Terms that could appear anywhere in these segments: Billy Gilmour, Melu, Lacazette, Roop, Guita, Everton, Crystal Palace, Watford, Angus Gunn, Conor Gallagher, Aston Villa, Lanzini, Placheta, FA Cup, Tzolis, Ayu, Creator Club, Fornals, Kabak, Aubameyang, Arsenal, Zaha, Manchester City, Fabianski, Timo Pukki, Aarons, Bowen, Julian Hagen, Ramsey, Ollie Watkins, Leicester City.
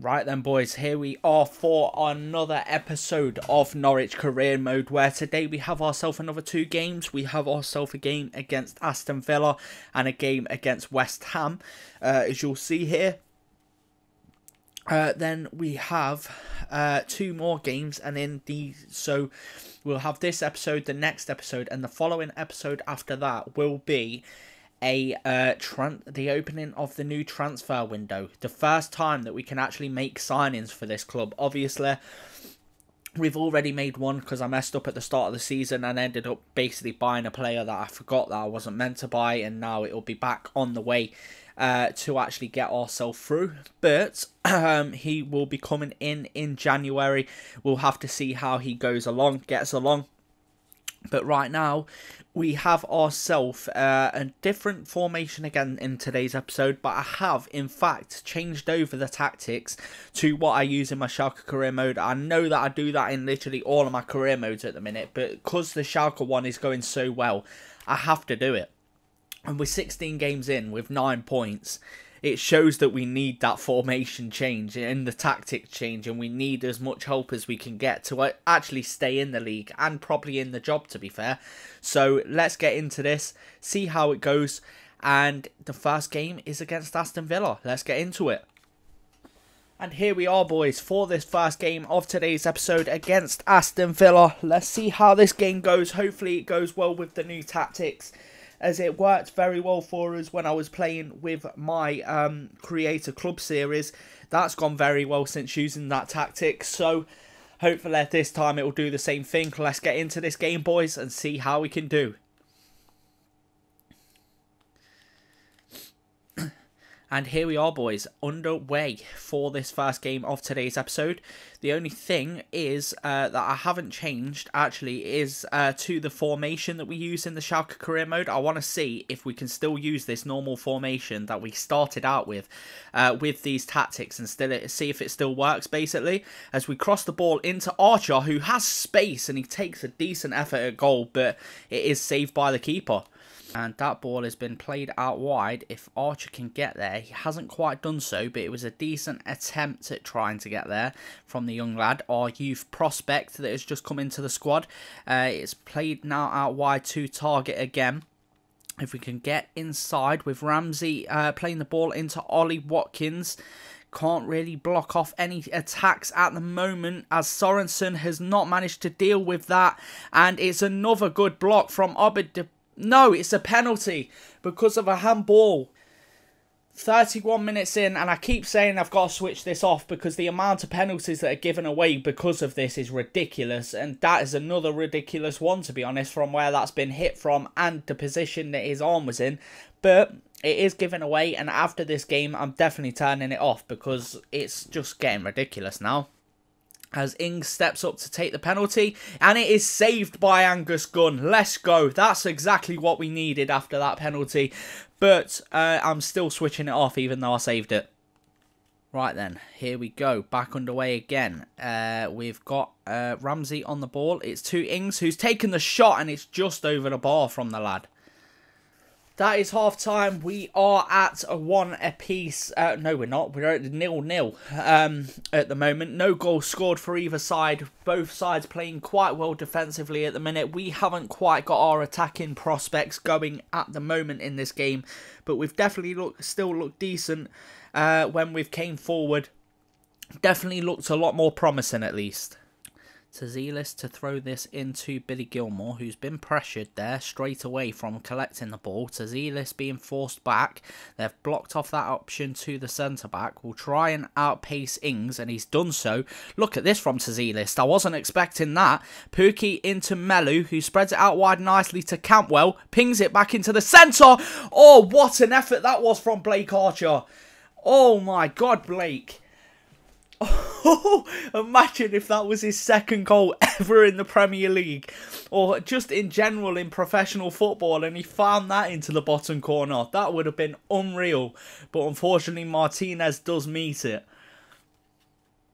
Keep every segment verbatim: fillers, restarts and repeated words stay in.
Right then, boys, here we are for another episode of Norwich Career Mode, where today we have ourselves another two games. We have ourselves a game against Aston Villa and a game against West Ham, uh, as you'll see here. Uh, then we have uh, two more games, and in the so we'll have this episode, the next episode, and the following episode after that will be a uh, tran the opening of the new transfer window. The first time that we can actually make signings for this club. Obviously, we've already made one because I messed up at the start of the season and ended up basically buying a player that I forgot that I wasn't meant to buy, and now it will be back on the way uh, to actually get ourselves through. But um, he will be coming in in January. We'll have to see how he goes along, gets along. But right now, we have ourselves uh, a different formation again in today's episode. But I have, in fact, changed over the tactics to what I use in my Schalke career mode. I know that I do that in literally all of my career modes at the minute, but because the Schalke one is going so well, I have to do it. And we're sixteen games in with nine points. It shows that we need that formation change and the tactic change, and we need as much help as we can get to actually stay in the league and probably in the job, to be fair. So let's get into this, see how it goes, and the first game is against Aston Villa. Let's get into it. And here we are, boys, for this first game of today's episode against Aston Villa. Let's see how this game goes. Hopefully it goes well with the new tactics, as it worked very well for us when I was playing with my um, Creator Club series. That's gone very well since using that tactic. So hopefully this time it will do the same thing. Let's get into this game, boys, and see how we can do. And here we are, boys, underway for this first game of today's episode. The only thing is uh, that I haven't changed, actually, is uh, to the formation that we use in the Schalke career mode. I want to see if we can still use this normal formation that we started out with, uh, with these tactics, and still see if it still works, basically. As we cross the ball into Archer, who has space, and he takes a decent effort at goal, but it is saved by the keeper. And that ball has been played out wide. If Archer can get there, he hasn't quite done so, but it was a decent attempt at trying to get there from the young lad, our youth prospect that has just come into the squad. Uh, it's played now out wide to Target again. If we can get inside with Ramsey uh, playing the ball into Ollie Watkins. Can't really block off any attacks at the moment, as Sorensen has not managed to deal with that. And it's another good block from Obed. No, it's a penalty because of a handball. thirty-one minutes in, and I keep saying I've got to switch this off because the amount of penalties that are given away because of this is ridiculous. And that is another ridiculous one, to be honest, from where that's been hit from and the position that his arm was in. But it is given away, and after this game, I'm definitely turning it off because it's just getting ridiculous now. As Ings steps up to take the penalty, and it is saved by Angus Gunn. Let's go. That's exactly what we needed after that penalty. But uh, I'm still switching it off even though I saved it. Right then, here we go. Back underway again. Uh, we've got uh, Ramsey on the ball. It's to Ings, who's taken the shot, and it's just over the bar from the lad. That is half time. We are at a one apiece. Uh, no, we're not. We're at nil nil um, at the moment. No goal scored for either side. Both sides playing quite well defensively at the minute. We haven't quite got our attacking prospects going at the moment in this game, but we've definitely look, still looked decent uh, when we've came forward. Definitely looked a lot more promising, at least. Tzolis to throw this into Billy Gilmour, who's been pressured there straight away from collecting the ball. Tzolis being forced back. They've blocked off that option to the centre-back. Will try and outpace Ings, and he's done so. Look at this from Tzolis. I wasn't expecting that. Pukki into Melu, who spreads it out wide nicely to Cantwell. Pings it back into the centre. Oh, what an effort that was from Blake Archer. Oh my God, Blake. Oh, imagine if that was his second goal ever in the Premier League, or just in general in professional football, and he found that into the bottom corner. That would have been unreal, but unfortunately Martinez does meet it.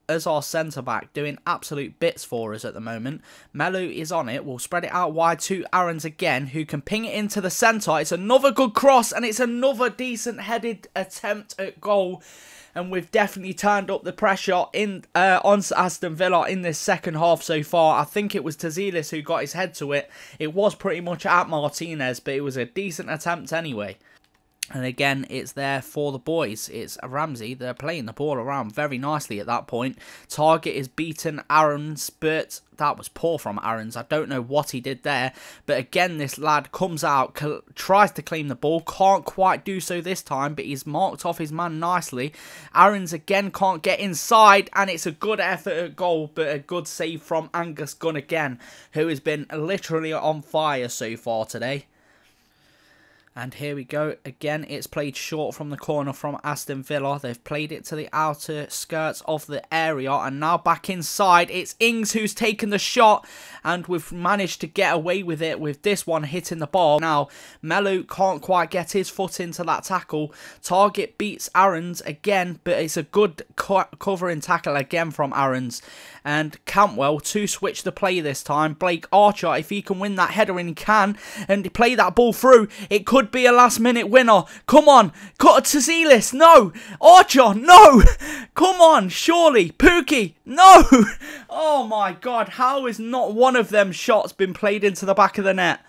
As our centre-back, doing absolute bits for us at the moment. Melu is on it. We'll spread it out wide to Aarons again, who can ping it into the centre. It's another good cross, and it's another decent headed attempt at goal. and we've definitely turned up the pressure in uh, on Aston Villa in this second half so far. I think it was Tzolis who got his head to it. It was pretty much at Martinez, but it was a decent attempt anyway. And again, it's there for the boys. It's Ramsey. They're playing the ball around very nicely at that point. Target is beaten. Aarons, but that was poor from Aarons. I don't know what he did there. But again, this lad comes out, tries to claim the ball. Can't quite do so this time, but he's marked off his man nicely. Aarons again can't get inside. And it's a good effort at goal, but a good save from Angus Gunn again, who has been literally on fire so far today. And here we go again. It's played short from the corner from Aston Villa. They've played it to the outer skirts of the area. And now back inside. It's Ings who's taken the shot. And we've managed to get away with it with this one hitting the bar. Now, Melu can't quite get his foot into that tackle. Target beats Aarons again. But it's a good co covering tackle again from Aarons. And Cantwell to switch the play this time. Blake Archer, if he can win that header, and he can, and play that ball through, it could be a last minute winner. Come on, cut to Tzolis. No, Archer, no, come on, surely, Pukki, no. Oh my God, how is not one of them shots been played into the back of the net?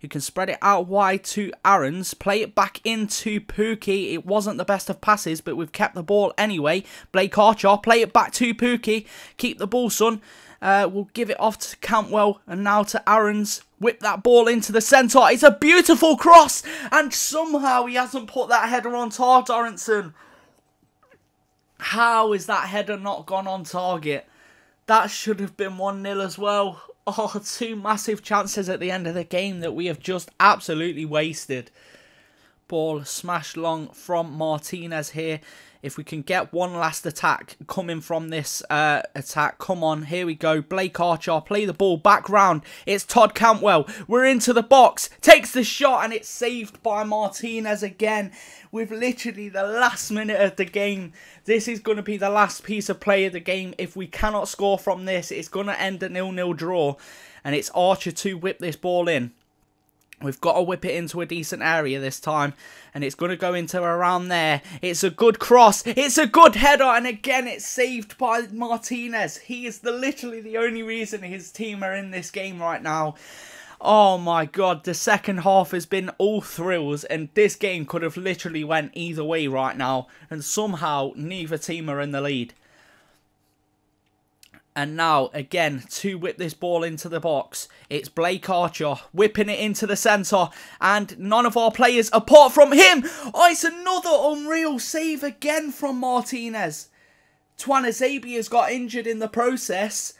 You can spread it out wide to Aarons. Play it back into Pukki. It wasn't the best of passes, but we've kept the ball anyway. Blake Archer, play it back to Pukki. Keep the ball, son. Uh, we'll give it off to Cantwell and now to Aarons. Whip that ball into the centre. It's a beautiful cross. And somehow he hasn't put that header on target, Sorensen. How is that header not gone on target? That should have been one nil as well. Oh, two massive chances at the end of the game that we have just absolutely wasted. Ball smashed long from Martinez here. If we can get one last attack coming from this uh, attack. Come on, here we go. Blake Archer, play the ball back round. It's Todd Cantwell. We're into the box. Takes the shot and it's saved by Martinez again. With literally the last minute of the game. This is going to be the last piece of play of the game. If we cannot score from this, it's going to end a nil nil draw. And it's Archer to whip this ball in. We've got to whip it into a decent area this time. And it's going to go into around there. It's a good cross. It's a good header. And again, it's saved by Martinez. He is the literally the only reason his team are in this game right now. Oh my God. The second half has been all thrills. And this game could have literally went either way right now. And somehow, neither team are in the lead. And now, again, to whip this ball into the box. It's Blake Archer whipping it into the centre. And none of our players apart from him. Oh, it's another unreal save again from Martinez. Twanazebe has got injured in the process.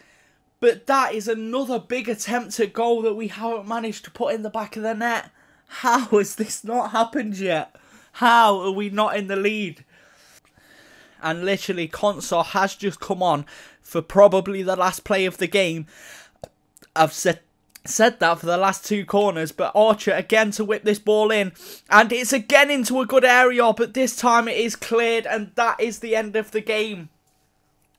But that is another big attempt at goal that we haven't managed to put in the back of the net. How has this not happened yet? How are we not in the lead? And literally, Consor has just come on for probably the last play of the game. I've said said that for the last two corners. But Archer again to whip this ball in. And it's again into a good area. But this time it is cleared. And that is the end of the game.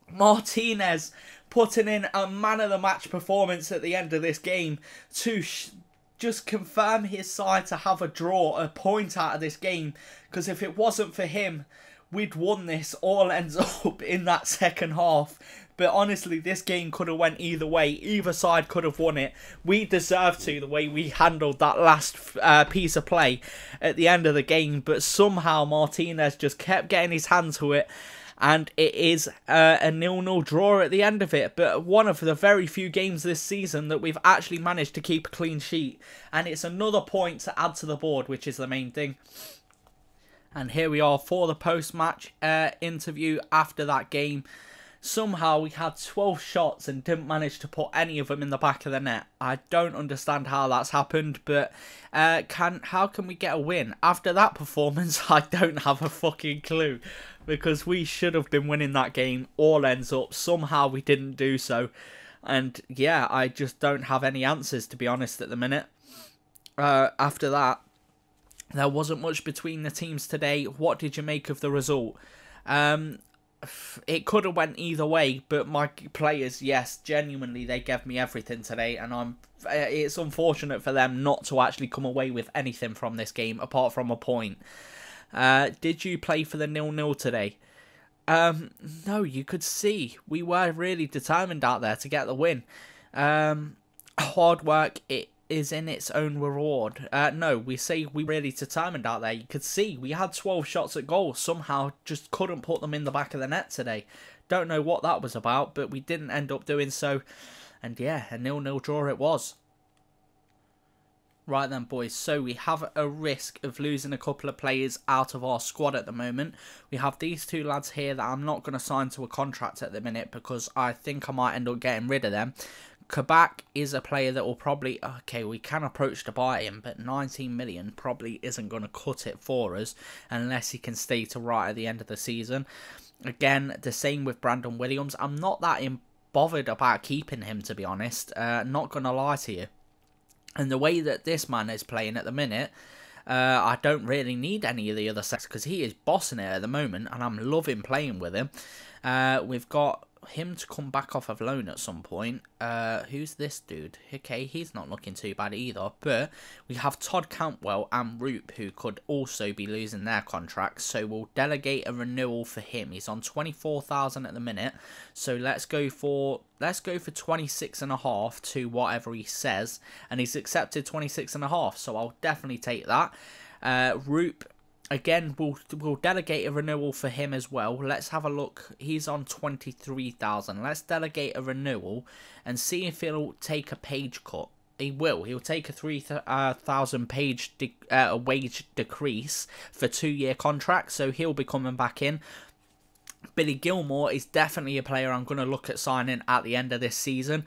Martinez putting in a man of the match performance at the end of this game. To sh just confirm his side to have a draw, a point out of this game. Because if it wasn't for him, we'd won this. All ends up in that second half. But honestly, this game could have went either way. Either side could have won it. We deserved to, the way we handled that last uh, piece of play at the end of the game. But somehow Martinez just kept getting his hands to it. And it is uh, a nil nil draw at the end of it. But one of the very few games this season that we've actually managed to keep a clean sheet. And it's another point to add to the board, which is the main thing. And here we are for the post-match uh, interview after that game. Somehow we had twelve shots and didn't manage to put any of them in the back of the net. I don't understand how that's happened, but uh, can how can we get a win? After that performance, I don't have a fucking clue. Because we should have been winning that game. All ends up. Somehow we didn't do so. And yeah, I just don't have any answers, to be honest, at the minute. Uh, after that, there wasn't much between the teams today. What did you make of the result? Um, it could have went either way, but my players, yes, genuinely, they gave me everything today, and I'm. It's unfortunate for them not to actually come away with anything from this game apart from a point. Uh, did you play for the nil nil today? Um, no, you could see we were really determined out there to get the win. Um, hard work it is in its own reward. Uh, no, we say we really determined out there. You could see we had twelve shots at goal. Somehow just couldn't put them in the back of the net today. Don't know what that was about, but we didn't end up doing so. And yeah, a nil nil draw it was. Right then, boys, so we have a risk of losing a couple of players out of our squad at the moment. We have these two lads here that I'm not going to sign to a contract at the minute because I think I might end up getting rid of them. Kabak is a player that will probably, okay, we can approach to buy him, but nineteen million probably isn't going to cut it for us unless he can stay to right at the end of the season. Again, the same with Brandon Williams. I'm not that bothered about keeping him, to be honest. Uh, not going to lie to you. And the way that this man is playing at the minute, uh, I don't really need any of the other sets because he is bossing it at the moment and I'm loving playing with him. Uh, we've got him to come back off of loan at some point. Uh, who's this dude? Okay, he's not looking too bad either, but we have Todd Cantwell and Roop who could also be losing their contracts, so we'll delegate a renewal for him. He's on twenty-four thousand at the minute, so let's go for let's go for twenty-six and a half to whatever he says, and he's accepted twenty-six and a half, so I'll definitely take that. Uh, Roop, again, we'll, we'll delegate a renewal for him as well. Let's have a look. He's on twenty-three thousand. Let's delegate a renewal and see if he'll take a page cut. He will. He'll take a three thousand uh, page de uh, wage decrease for two year contract, so he'll be coming back in. Billy Gilmour is definitely a player I'm going to look at signing at the end of this season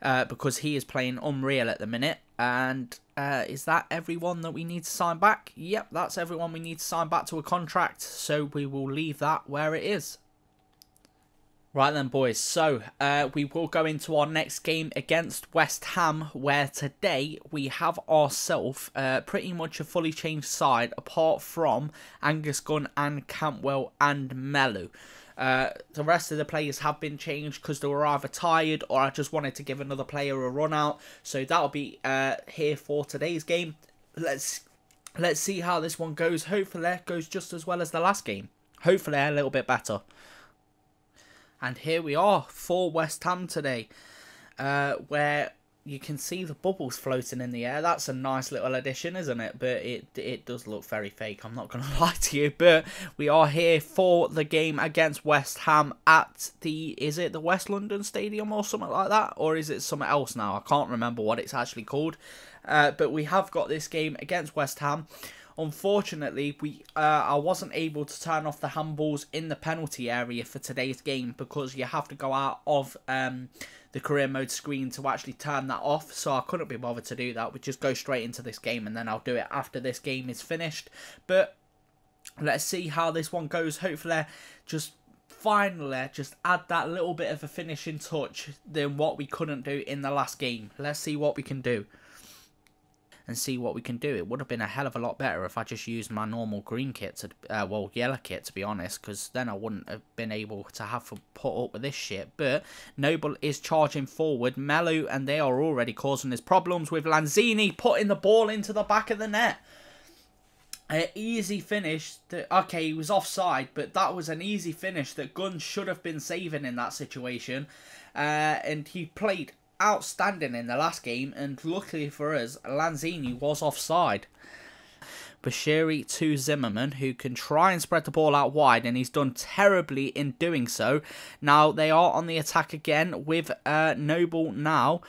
uh, because he is playing unreal at the minute. And uh, is that everyone that we need to sign back? Yep, that's everyone we need to sign back to a contract. So we will leave that where it is. Right then, boys, so uh, we will go into our next game against West Ham, where today we have ourselves uh, pretty much a fully changed side apart from Angus Gunn and Cantwell and Melu. Uh, the rest of the players have been changed because they were either tired or I just wanted to give another player a run out. So that'll be uh, here for today's game. Let's, let's see how this one goes. Hopefully it goes just as well as the last game. Hopefully a little bit better. And here we are for West Ham today, uh, where you can see the bubbles floating in the air. That's a nice little addition, isn't it? But it it does look very fake, I'm not going to lie to you. But we are here for the game against West Ham at the, is it the West London Stadium or something like that? Or is it something else now? I can't remember what it's actually called. Uh, but we have got this game against West Ham. Unfortunately, we uh, I wasn't able to turn off the handballs in the penalty area for today's game because you have to go out of um, the career mode screen to actually turn that off. So I couldn't be bothered to do that. We just go straight into this game and then I'll do it after this game is finished. But let's see how this one goes. Hopefully, just finally, just add that little bit of a finishing touch than what we couldn't do in the last game. Let's see what we can do. And see what we can do. It would have been a hell of a lot better if I just used my normal green kit, to, uh, well, yellow kit, to be honest, because then I wouldn't have been able to have to put up with this shit. But Noble is charging forward, Melu, and they are already causing his problems with Lanzini putting the ball into the back of the net. An easy finish. That, okay, he was offside, but that was an easy finish that Gunn should have been saving in that situation. Uh, and he played outstanding in the last game, and luckily for us, Lanzini was offside. Bashiri to Zimmerman, who can try and spread the ball out wide, and he's done terribly in doing so. Now they are on the attack again with uh, Noble now.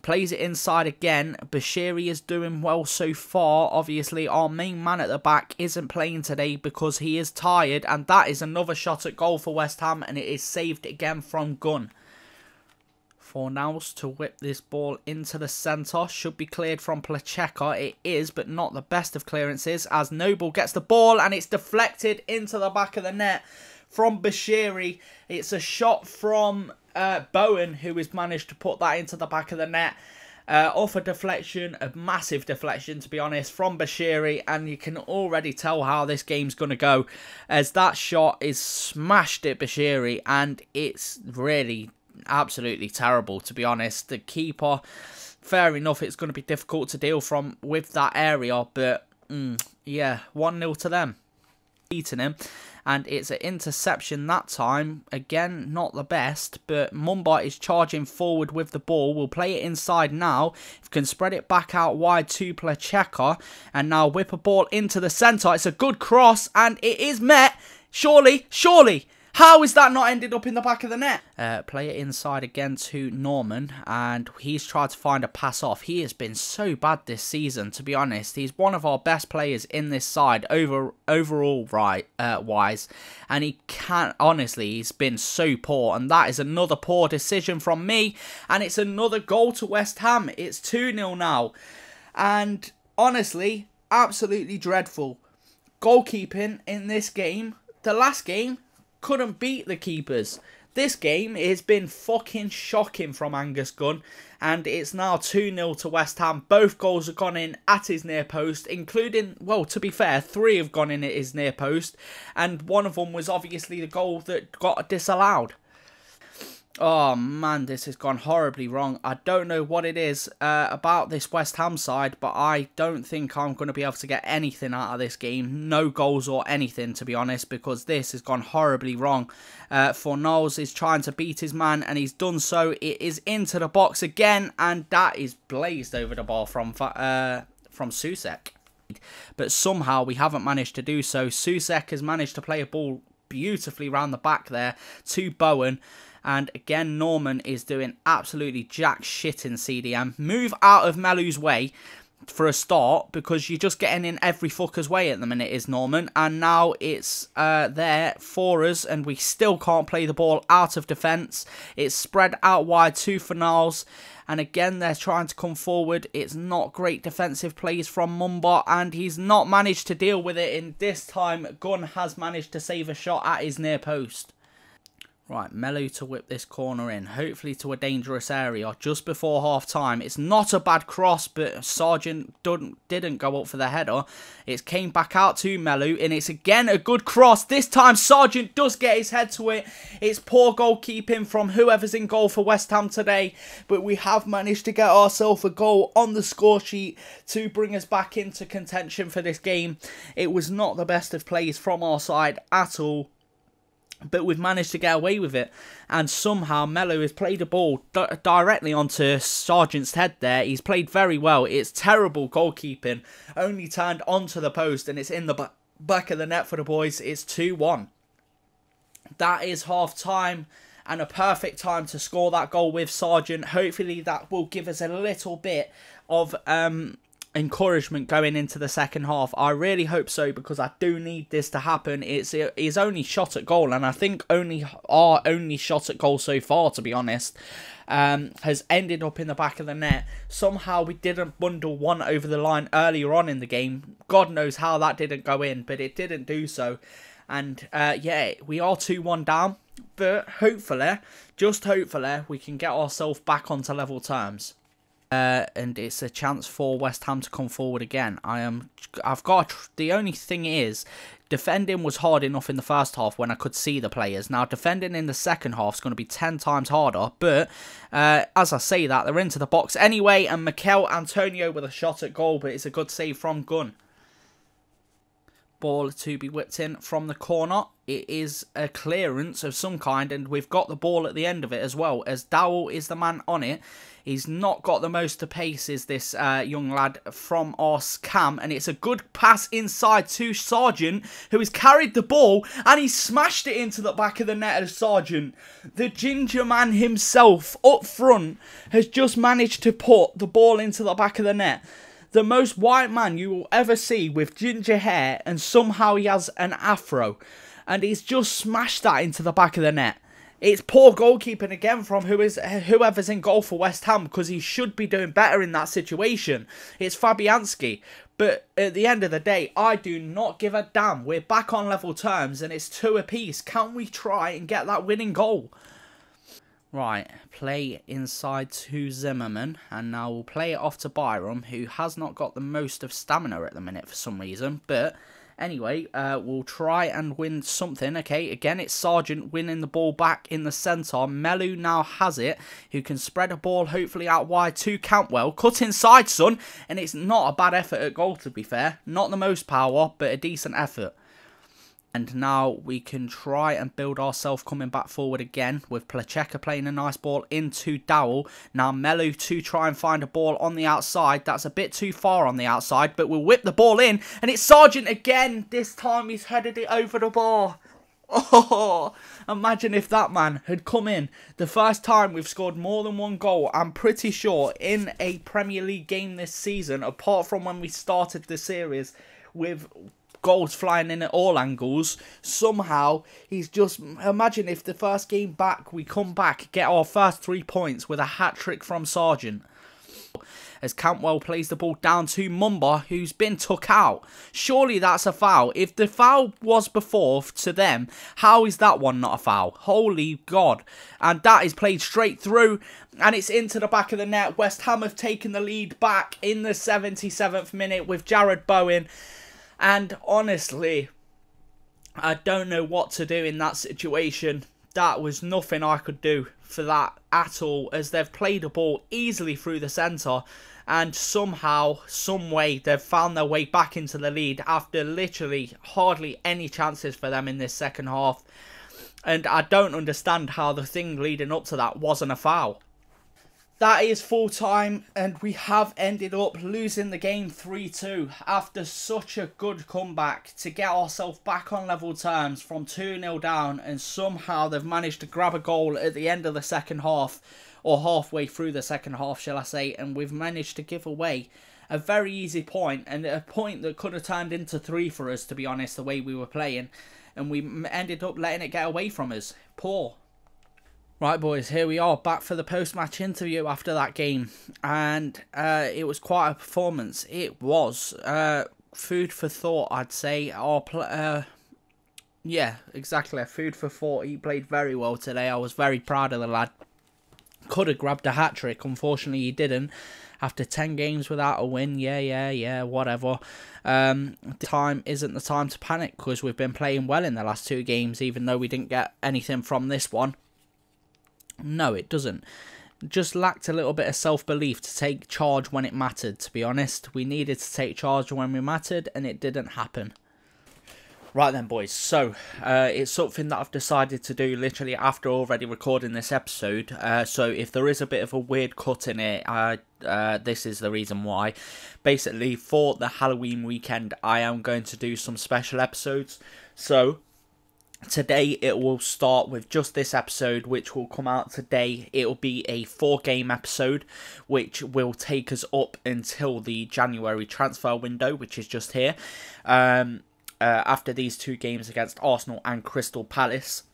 Plays it inside again. Bashiri is doing well so far. Obviously, our main man at the back isn't playing today because he is tired, and that is another shot at goal for West Ham, and it is saved again from Gunn. For Nows to whip this ball into the centre. Should be cleared from Placheta. It is, but not the best of clearances. As Noble gets the ball and it's deflected into the back of the net from Bashiri. It's a shot from uh, Bowen, who has managed to put that into the back of the net. Uh, off a deflection, a massive deflection, to be honest, from Bashiri. And you can already tell how this game's going to go, as that shot is smashed at Bashiri. And it's really absolutely terrible, to be honest. The keeper, fair enough, it's going to be difficult to deal from with that area, but mm, yeah, one nil to them. beaten him, and it's an interception that time. Again, not the best, but Mumba is charging forward with the ball. We'll play it inside now. If we can spread it back out wide to Placheta, and now whip a ball into the centre. It's a good cross, and it is met. Surely, surely. How is that not ended up in the back of the net? Uh, play it inside again to Norman, and he's tried to find a pass off. He has been so bad this season, to be honest. He's one of our best players in this side, over overall right uh, wise, and he can't, honestly, he's been so poor, and that is another poor decision from me, and it's another goal to West Ham. It's two nil now, and honestly, absolutely dreadful. Goalkeeping in this game, the last game, couldn't beat the keepers. This game has been fucking shocking from Angus Gunn, and it's now two nil to West Ham. Both goals have gone in at his near post, including, well, to be fair, three have gone in at his near post, and one of them was obviously the goal that got disallowed. Oh man, this has gone horribly wrong. I don't know what it is uh, about this West Ham side, but I don't think I'm going to be able to get anything out of this game. No goals or anything, to be honest, because this has gone horribly wrong. Uh, Fornals is trying to beat his man, and he's done so. It is into the box again, and that is blazed over the bar from, uh, from Susek. But somehow we haven't managed to do so. Susek has managed to play a ball beautifully round the back there to Bowen. And again, Norman is doing absolutely jack shit in C D M. Move out of Melu's way for a start, because you're just getting in every fucker's way at the minute is Norman. And now it's uh, there for us, and we still can't play the ball out of defence. It's spread out wide to Fornals. And again, they're trying to come forward. It's not great defensive plays from Mumba, and he's not managed to deal with it. In this time, Gunn has managed to save a shot at his near post. Right, Melu to whip this corner in, hopefully to a dangerous area just before half-time. It's not a bad cross, but Sargent didn't, didn't go up for the header. It came back out to Melu, and it's again a good cross. This time, Sargent does get his head to it. It's poor goalkeeping from whoever's in goal for West Ham today, but we have managed to get ourselves a goal on the score sheet to bring us back into contention for this game. It was not the best of plays from our side at all, but we've managed to get away with it. And somehow Melu has played a ball d directly onto Sargent's head there. He's played very well. It's terrible goalkeeping. Only turned onto the post, and it's in the b back of the net for the boys. It's two one. That is half-time, and a perfect time to score that goal with Sargent. Hopefully that will give us a little bit of um. encouragement going into the second half. I really hope so, because I do need this to happen. It's his only shot at goal, and I think only our only shot at goal so far, to be honest, um, has ended up in the back of the net. Somehow we didn't bundle one over the line earlier on in the game. God knows how that didn't go in, but it didn't do so. And uh, yeah, we are two one down, but hopefully, just hopefully, we can get ourselves back onto level terms. Uh, and it's a chance for West Ham to come forward again. I am, I've got, the only thing is, defending was hard enough in the first half when I could see the players. Now, defending in the second half is going to be ten times harder, but uh, as I say that, they're into the box anyway, and Mikel Antonio with a shot at goal, but it's a good save from Gunn. Ball to be whipped in from the corner. It is a clearance of some kind, and we've got the ball at the end of it as well, as Dowell is the man on it. He's not got the most to pace, is this uh, young lad from our cam, and it's a good pass inside to Sargent, who has carried the ball, and he smashed it into the back of the net of Sargent. The ginger man himself up front has just managed to put the ball into the back of the net. The most white man you will ever see with ginger hair, and somehow he has an afro, and he's just smashed that into the back of the net. It's poor goalkeeping again from who is whoever's in goal for West Ham, because he should be doing better in that situation. It's Fabianski. But at the end of the day, I do not give a damn. We're back on level terms, and it's two apiece. Can we try and get that winning goal? Right, play inside to Zimmerman, and now we'll play it off to Byram, who has not got the most of stamina at the minute for some reason, but anyway, uh, we'll try and win something. Okay, again, it's Sargent winning the ball back in the centre. Melu now has it, who can spread a ball hopefully out wide to Cantwell. Cut inside, son, and it's not a bad effort at goal, to be fair. Not the most power, but a decent effort. And now we can try and build ourselves coming back forward again with Placheta playing a nice ball into Dowell. Now Melu to try and find a ball on the outside. That's a bit too far on the outside, but we'll whip the ball in. And it's Sargent again. This time he's headed it over the bar. Oh, imagine if that man had come in. The first time we've scored more than one goal, I'm pretty sure, in a Premier League game this season, apart from when we started the series with goals flying in at all angles. Somehow, he's just... Imagine if the first game back, we come back, get our first three points with a hat-trick from Sargent. As Cantwell plays the ball down to Mumba, who's been took out. Surely that's a foul. If the foul was before to them, how is that one not a foul? Holy God. And that is played straight through, and it's into the back of the net. West Ham have taken the lead back in the seventy-seventh minute with Jared Bowen. And honestly, I don't know what to do in that situation. That was nothing I could do for that at all, as they've played a ball easily through the centre, and somehow, some way, they've found their way back into the lead after literally hardly any chances for them in this second half. And I don't understand how the thing leading up to that wasn't a foul. That is full time, and we have ended up losing the game three two after such a good comeback to get ourselves back on level terms from two nil down, and somehow they've managed to grab a goal at the end of the second half, or halfway through the second half, shall I say, and we've managed to give away a very easy point, and a point that could have turned into three for us, to be honest, the way we were playing, and we ended up letting it get away from us. Poor. Right, boys, here we are, back for the post-match interview after that game. And uh, it was quite a performance. It was. Uh, food for thought, I'd say. Our pl uh, yeah, exactly. Food for thought. He played very well today. I was very proud of the lad. Could have grabbed a hat-trick. Unfortunately, he didn't. After ten games without a win, yeah, yeah, yeah, whatever. Um, time isn't the time to panic, because we've been playing well in the last two games, even though we didn't get anything from this one. No, it doesn't. Just lacked a little bit of self-belief to take charge when it mattered, to be honest. We needed to take charge when we mattered, and it didn't happen. Right then, boys. So, uh, it's something that I've decided to do literally after already recording this episode. Uh, so, if there is a bit of a weird cut in it, I... Uh, this is the reason why. Basically, for the Halloween weekend, I am going to do some special episodes. So... Today it will start with just this episode, which will come out today. It will be a four game episode, which will take us up until the January transfer window, which is just here, um, uh, after these two games against Arsenal and Crystal Palace.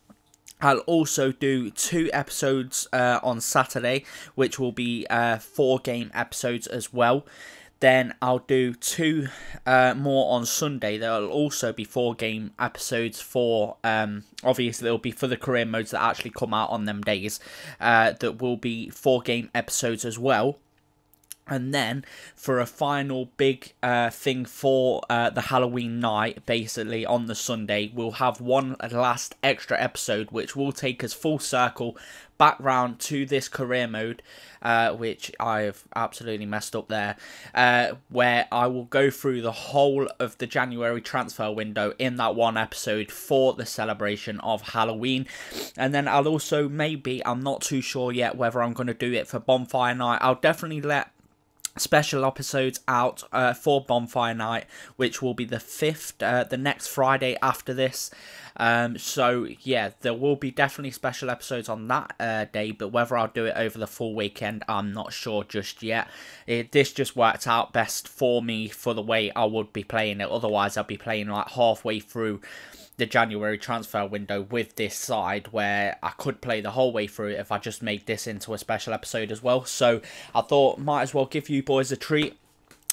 I'll also do two episodes uh, on Saturday, which will be uh, four game episodes as well. Then I'll do two uh, more on Sunday. There'll also be four game episodes for, um, obviously it'll be for the career modes that actually come out on them days. Uh, that will be four game episodes as well. And then for a final big uh, thing for uh, the Halloween night, basically on the Sunday, we'll have one last extra episode, which will take us full circle back round to this career mode, uh, which I've absolutely messed up there, uh, where I will go through the whole of the January transfer window in that one episode for the celebration of Halloween. And then I'll also maybe, I'm not too sure yet whether I'm going to do it for Bonfire Night. I'll definitely let special episodes out uh, for Bonfire Night, which will be the fifth, uh, the next Friday after this. Um, so, yeah, there will be definitely special episodes on that uh, day, but whether I'll do it over the full weekend, I'm not sure just yet. It, this just worked out best for me for the way I would be playing it. Otherwise, I'd be playing like halfway through the January transfer window with this side, where I could play the whole way through if I just made this into a special episode as well. So I thought might as well give you boys a treat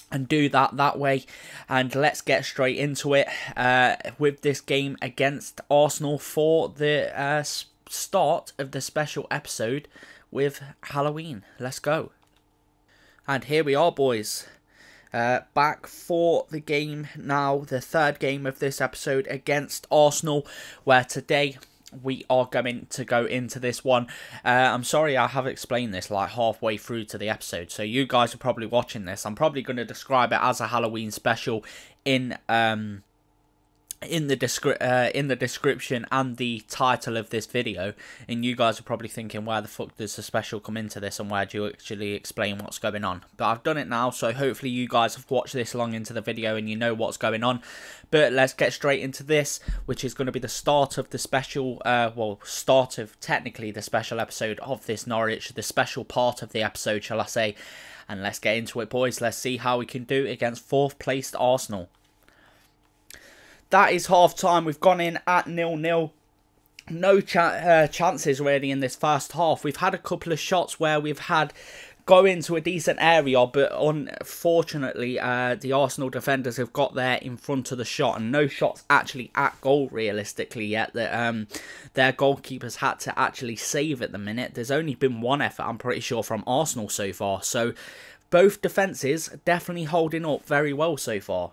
and do that that way, and let's get straight into it uh, with this game against Arsenal for the uh, start of the special episode with Halloween. Let's go. And here we are, boys. Uh, back for the game now, the third game of this episode against Arsenal, where today we are going to go into this one. Uh, I'm sorry I have explained this like halfway through to the episode, so you guys are probably watching this. I'm probably going to describe it as a Halloween special in um, in the descri uh, in the description and the title of this video, and you guys are probably thinking, where the fuck does the special come into this, and where do you actually explain what's going on? But I've done it now, so hopefully you guys have watched this long into the video and you know what's going on. But let's get straight into this, which is going to be the start of the special, uh, well, start of technically the special episode of this Norwich, the special part of the episode, shall I say. And let's get into it, boys. Let's see how we can do against fourth placed Arsenal. That is half time. We've gone in at nil nil. No cha uh, chances really in this first half. We've had a couple of shots where we've had go into a decent area, but unfortunately uh, the Arsenal defenders have got there in front of the shot, and no shots actually at goal realistically yet that um, their goalkeepers had to actually save at the minute. There's only been one effort, I'm pretty sure, from Arsenal so far. So both defences definitely holding up very well so far.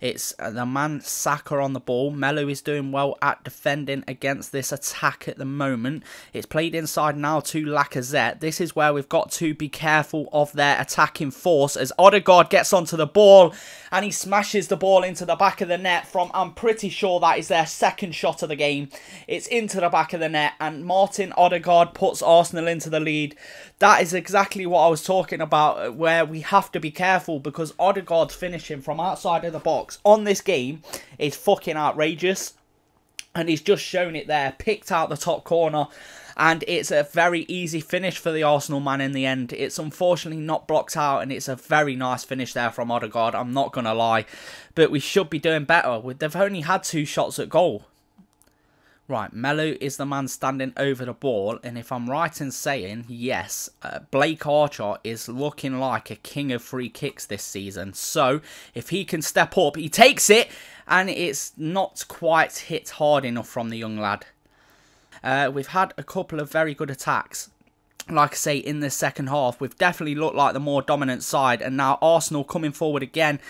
It's the man Saka on the ball. Melu is doing well at defending against this attack at the moment. It's played inside now to Lacazette. This is where we've got to be careful of their attacking force, as Odegaard gets onto the ball and he smashes the ball into the back of the net from, I'm pretty sure that is their second shot of the game. It's into the back of the net, and Martin Odegaard puts Arsenal into the lead. That is exactly what I was talking about, where we have to be careful, because Odegaard's finishing from outside of the box on this game is fucking outrageous, and he's just shown it there, picked out the top corner, and it's a very easy finish for the Arsenal man in the end. It's unfortunately not blocked out, and it's a very nice finish there from Odegaard, I'm not gonna lie, but we should be doing better. They've only had two shots at goal. Right, Melu is the man standing over the ball, and if I'm right in saying, yes, uh, Blake Archer is looking like a king of free kicks this season. So, if he can step up, he takes it, and it's not quite hit hard enough from the young lad. Uh, we've had a couple of very good attacks. Like I say, in the second half, we've definitely looked like the more dominant side, and now Arsenal coming forward again.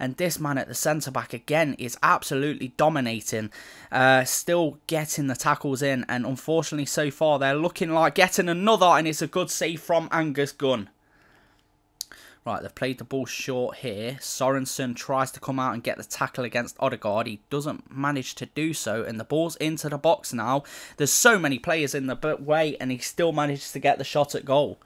And this man at the centre-back again is absolutely dominating. Uh, still getting the tackles in. And unfortunately so far they're looking like getting another. And it's a good save from Angus Gunn. Right, they've played the ball short here. Sorensen tries to come out and get the tackle against Odegaard. He doesn't manage to do so. And the ball's into the box now. There's so many players in the way. And he still manages to get the shot at goal.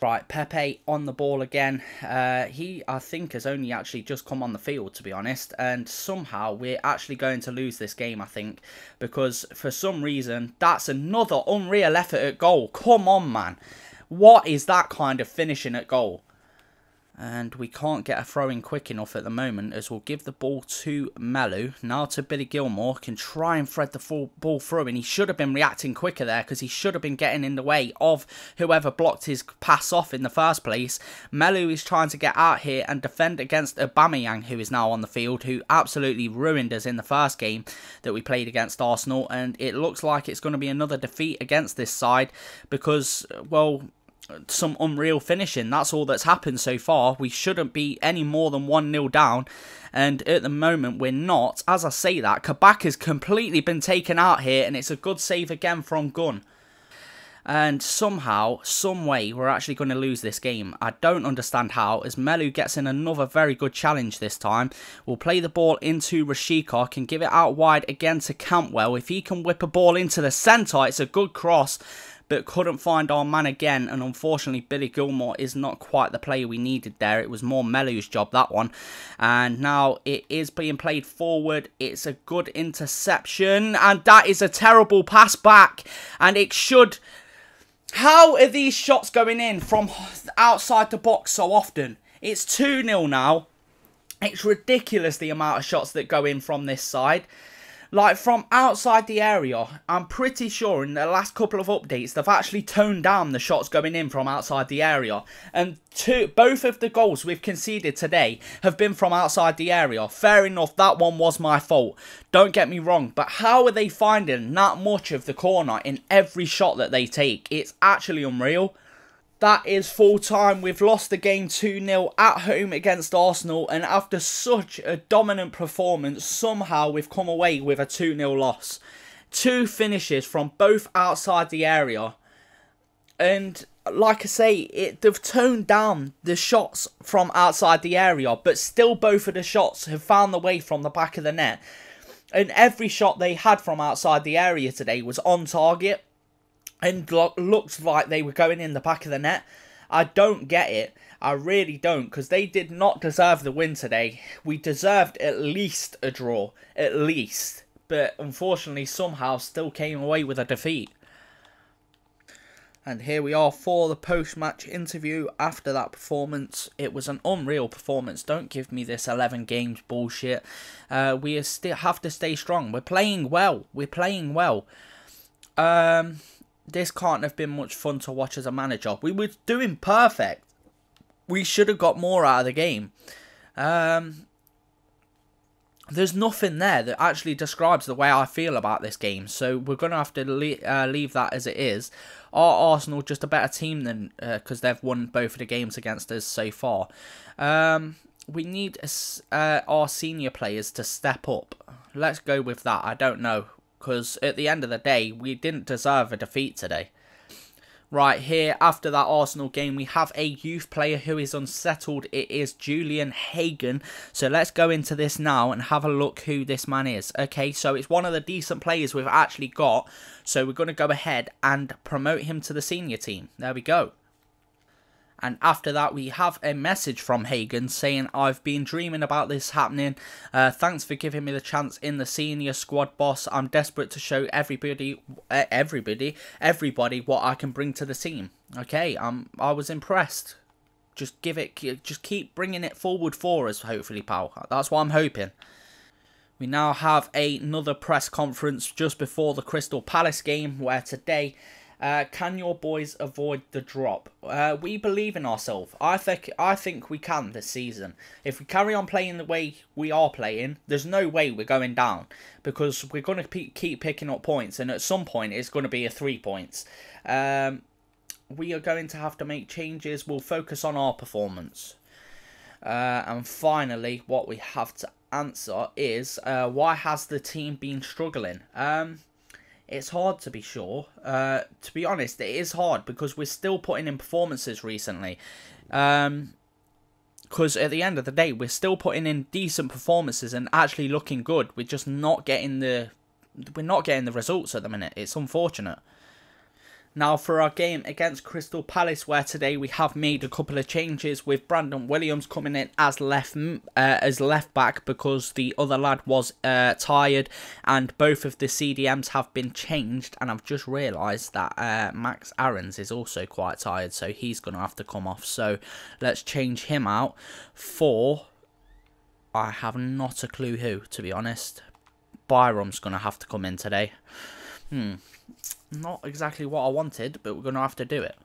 Right, Pepe on the ball again. Uh, he, I think, has only actually just come on the field, to be honest. And somehow we're actually going to lose this game, I think. Because for some reason, that's another unreal effort at goal. Come on, man. What is that kind of finishing at goal? And we can't get a throw in quick enough at the moment, as we'll give the ball to Melu. Now to Billy Gilmour. Can try and thread the full ball through. And he should have been reacting quicker there, because he should have been getting in the way of whoever blocked his pass off in the first place. Melu is trying to get out here and defend against Aubameyang, who is now on the field, who absolutely ruined us in the first game that we played against Arsenal. And it looks like it's going to be another defeat against this side, because, well, some unreal finishing. That's all that's happened so far. We shouldn't be any more than one nil down, and at the moment we're not. As I say that, Kabak has completely been taken out here, and it's a good save again from Gunn. And somehow, some way, we're actually going to lose this game. I don't understand how, as Melu gets in another very good challenge this time. We'll play the ball into Rashika, can give it out wide again to Cantwell. If he can whip a ball into the centre, it's a good cross, but couldn't find our man again. And unfortunately, Billy Gilmour is not quite the player we needed there. It was more Melu's job, that one. And now it is being played forward. It's a good interception. And that is a terrible pass back. And it should... How are these shots going in from outside the box so often? It's two nil now. It's ridiculous the amount of shots that go in from this side. Like, from outside the area, I'm pretty sure in the last couple of updates, they've actually toned down the shots going in from outside the area. And two, both of the goals we've conceded today have been from outside the area. Fair enough, that one was my fault. Don't get me wrong, but how are they finding that much of the corner in every shot that they take? It's actually unreal. That is full time. We've lost the game two nil at home against Arsenal, and after such a dominant performance, somehow we've come away with a two nil loss. Two finishes from both outside the area, and like I say, it, they've toned down the shots from outside the area, but still both of the shots have found the way from the back of the net. and every shot they had from outside the area today was on target and looked like they were going in the back of the net. I don't get it. I really don't, because they did not deserve the win today. We deserved at least a draw, at least. But unfortunately, somehow still came away with a defeat. And here we are for the post-match interview after that performance. It was an unreal performance. Don't give me this eleven games bullshit. Uh, we still have to stay strong. We're playing well. We're playing well. Um, this can't have been much fun to watch as a manager. We were doing perfect. We should have got more out of the game. Um, there's nothing there that actually describes the way I feel about this game. So we're going to have to le uh, leave that as it is. Are Arsenal just a better team than... Because uh, they've won both of the games against us so far. Um, we need uh, our senior players to step up. Let's go with that. I don't know. Because at the end of the day, we didn't deserve a defeat today. Right here, after that Arsenal game, we have a youth player who is unsettled. It is Julian Hagen. So let's go into this now and have a look who this man is. Okay, so it's one of the decent players we've actually got. So we're going to go ahead and promote him to the senior team. There we go. And after that, we have a message from Hagen saying, I've been dreaming about this happening. Uh, thanks for giving me the chance in the senior squad, boss. I'm desperate to show everybody, uh, everybody, everybody what I can bring to the team. Okay, um, I was impressed. Just give it, just keep bringing it forward for us, hopefully, pal. That's what I'm hoping. We now have another press conference just before the Crystal Palace game, where today... Uh, can your boys avoid the drop? Uh, we believe in ourselves. I think I think we can this season. If we carry on playing the way we are playing, there's no way we're going down. Because we're going to keep picking up points. And at some point, it's going to be a three points. Um, we are going to have to make changes. We'll focus on our performance. Uh, and finally, what we have to answer is, uh, why has the team been struggling? Um... It's hard to be sure. Uh, to be honest, it is hard because we're still putting in performances recently. Um, because at the end of the day, we're still putting in decent performances and actually looking good. We're just not getting the, we're not getting the results at the minute. It's unfortunate. Now for our game against Crystal Palace, where today we have made a couple of changes with Brandon Williams coming in as left uh, as left back because the other lad was uh, tired, and both of the C D Ms have been changed. And I've just realised that uh, Max Aarons is also quite tired, so he's going to have to come off. So let's change him out for, I have not a clue who, to be honest. Byram's going to have to come in today. Hmm. Not exactly what I wanted, but we're going to have to do it.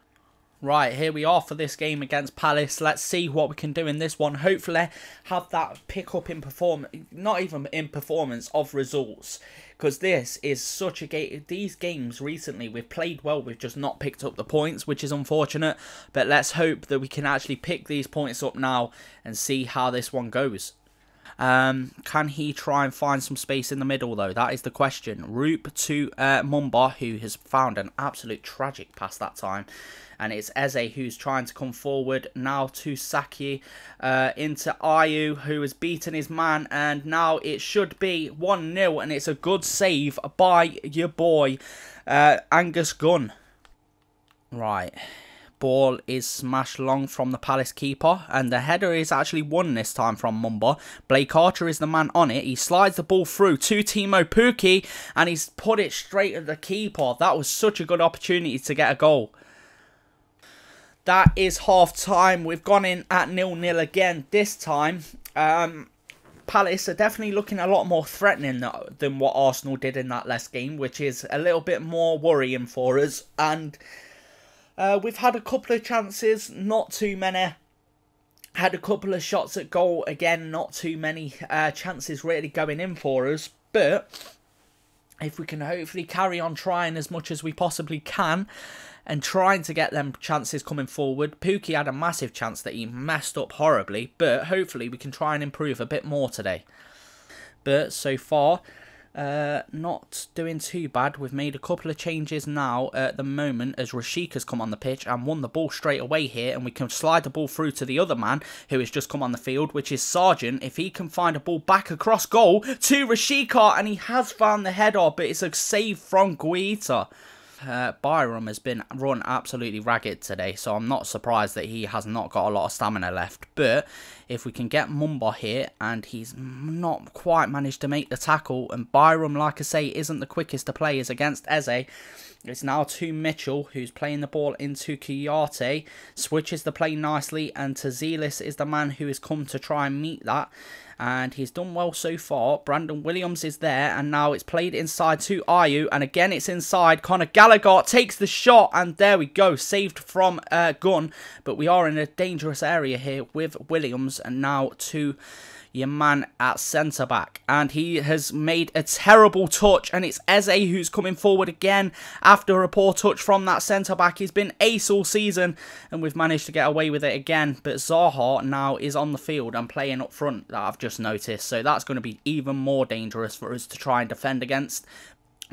Right, here we are for this game against Palace. Let's see what we can do in this one. Hopefully have that pick up in performance, not even in performance, of results. Because this is such a game. These games recently, we've played well. We've just not picked up the points, which is unfortunate. But let's hope that we can actually pick these points up now and see how this one goes. Um, can he try and find some space in the middle, though? That is the question. Roop to uh, Mumba, who has found an absolute tragic pass that time. And it's Eze who's trying to come forward. Now to Saki, uh, into Ayu, who has beaten his man. And now it should be one nil. And it's a good save by your boy, uh, Angus Gunn. Right. Ball is smashed long from the Palace keeper, and the header is actually won this time from Mumba. Blake Archer is the man on it. He slides the ball through to Timo Pukki, and he's put it straight at the keeper. That was such a good opportunity to get a goal. That is half time. We've gone in at nil nil again this time. Um... Palace are definitely looking a lot more threatening than what Arsenal did in that last game, which is a little bit more worrying for us. And Uh, we've had a couple of chances, not too many. Had a couple of shots at goal, again, not too many uh, chances really going in for us. But if we can hopefully carry on trying as much as we possibly can and trying to get them chances coming forward. Pukki had a massive chance that he messed up horribly, but hopefully we can try and improve a bit more today. But so far, Uh, not doing too bad. We've made a couple of changes now at the moment as Rashik has come on the pitch and won the ball straight away here, and we can slide the ball through to the other man who has just come on the field, which is Sargent. If he can find a ball back across goal to Rashika, and he has found the header, but it's a save from Guita. Uh, Byram has been run absolutely ragged today, so I'm not surprised that he has not got a lot of stamina left. But if we can get Mumba here, and he's not quite managed to make the tackle, and Byram, like I say, isn't the quickest to play, is against Eze. It's now to Mitchell, who's playing the ball into Kiyate, switches the play nicely, and Tzolis is the man who has come to try and meet that. And he's done well so far. Brandon Williams is there, and now it's played inside to Ayew, and again it's inside. Conor Gallagher takes the shot, and there we go, saved from uh, Gunn, but we are in a dangerous area here with Williams, and now to your man at centre-back, and he has made a terrible touch, and it's Eze who's coming forward again after a poor touch from that centre-back. He's been ace all season, and we've managed to get away with it again, but Zaha now is on the field and playing up front, that I've just noticed, so that's going to be even more dangerous for us to try and defend against.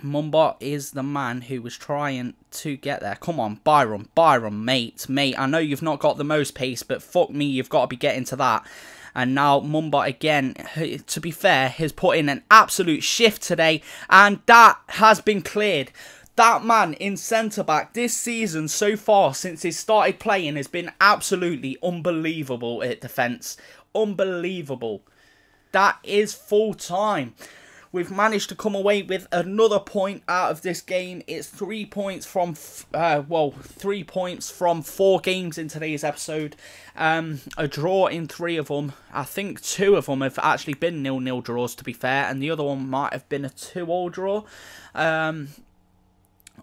Mumba is the man who was trying to get there. Come on, Byron, Byron, mate, mate, I know you've not got the most pace, but fuck me, you've got to be getting to that. And now Mumba again, to be fair, has put in an absolute shift today, and that has been cleared. That man in centre-back this season so far, since he started playing, has been absolutely unbelievable at defence. Unbelievable. That is full-time. We've managed to come away with another point out of this game. It's three points from, uh, well, three points from four games in today's episode. Um, a draw in three of them. I think two of them have actually been nil nil draws, to be fair. And the other one might have been a two all draw. Um,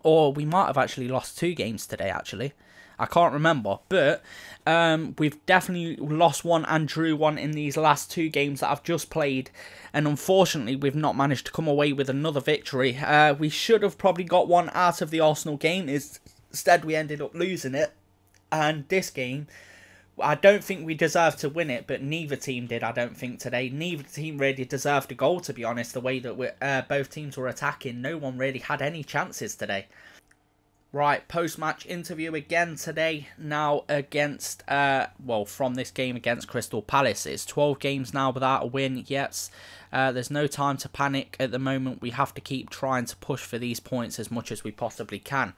or we might have actually lost two games today, actually. I can't remember, but um, we've definitely lost one and drew one in these last two games that I've just played, and unfortunately we've not managed to come away with another victory. Uh, we should have probably got one out of the Arsenal game, instead we ended up losing it, and this game, I don't think we deserved to win it, but neither team did, I don't think, today. Neither team really deserved a goal, to be honest, the way that we're, uh, both teams were attacking. No one really had any chances today. Right, post-match interview again today, now against, uh, well, from this game against Crystal Palace. It's twelve games now without a win, yes. Uh, there's no time to panic at the moment. We have to keep trying to push for these points as much as we possibly can.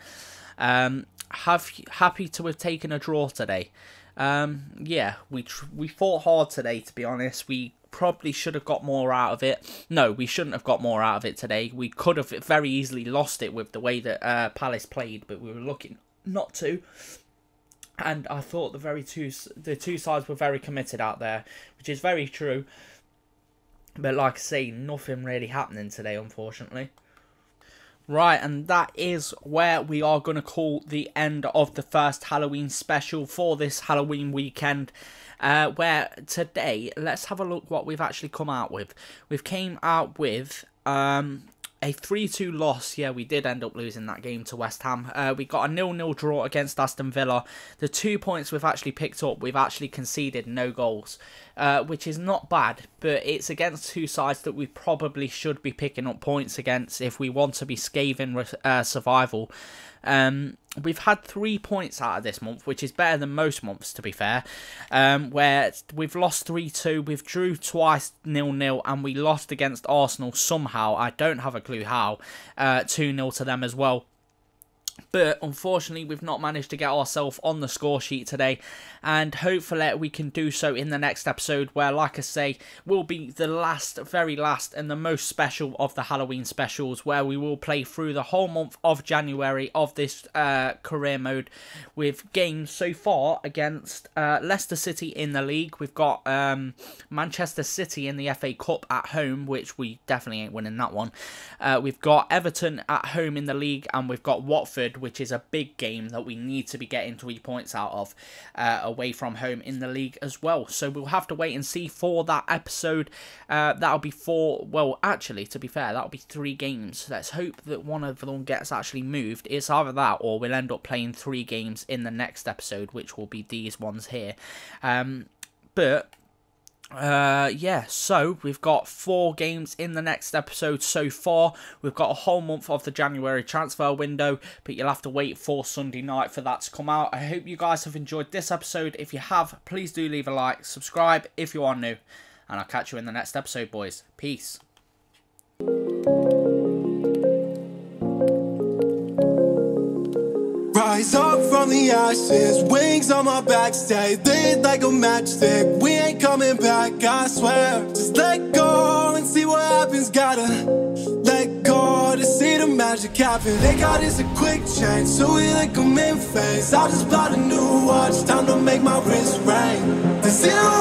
Um, have happy to have taken a draw today. Um, yeah, we, tr we fought hard today, to be honest. We probably should have got more out of it. No, we shouldn't have got more out of it today. We could have very easily lost it with the way that uh, Palace played, but we were looking not to. And I thought the very two the two sides were very committed out there, which is very true. But like I say, nothing really happening today, unfortunately. Right, and that is where we are going to call the end of the first Halloween special for this Halloween weekend. Uh, where today, let's have a look what we've actually come out with. We've came out with um, a three two loss. Yeah, we did end up losing that game to West Ham. Uh, we got a nil nil draw against Aston Villa. The two points we've actually picked up, we've actually conceded no goals, uh, which is not bad, but it's against two sides that we probably should be picking up points against if we want to be scathing uh, survival. Um, we've had three points out of this month, which is better than most months, to be fair, um, where we've lost three two, we've drew twice nil nil, and we lost against Arsenal somehow, I don't have a clue how, uh, two nil to them as well. But unfortunately, we've not managed to get ourselves on the score sheet today, and hopefully we can do so in the next episode where, like I say, will be the last, very last, and the most special of the Halloween specials, where we will play through the whole month of January of this uh, career mode with games so far against uh, Leicester City in the league. We've got um, Manchester City in the F A Cup at home, which we definitely ain't winning that one. Uh, we've got Everton at home in the league, and we've got Watford, which is a big game that we need to be getting three points out of uh, away from home in the league as well. So we'll have to wait and see for that episode. Uh, that'll be four, well, actually, to be fair, that'll be three games. Let's hope that one of them gets actually moved. It's either that or we'll end up playing three games in the next episode, which will be these ones here. Um, but Uh, yeah, so we've got four games in the next episode so far. We've got a whole month of the January transfer window, but you'll have to wait for Sunday night for that to come out. I hope you guys have enjoyed this episode. If you have, please do leave a like, subscribe if you are new, and I'll catch you in the next episode, boys. Peace. Rise up from the ashes, wings on my back, stay lit like a matchstick. We ain't coming back, I swear. Just let go and see what happens. Gotta let go to see the magic happen. They got us a quick change, so we like a in phase. I'll just plot a new watch, time to make my wrist ring. This is